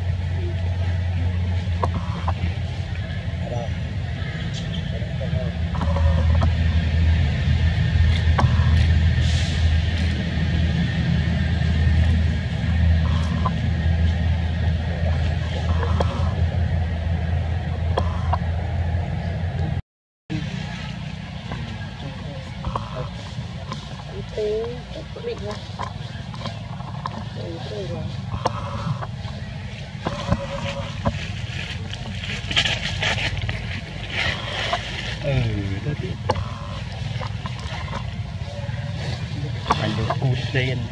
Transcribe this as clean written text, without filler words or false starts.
video hấp dẫn.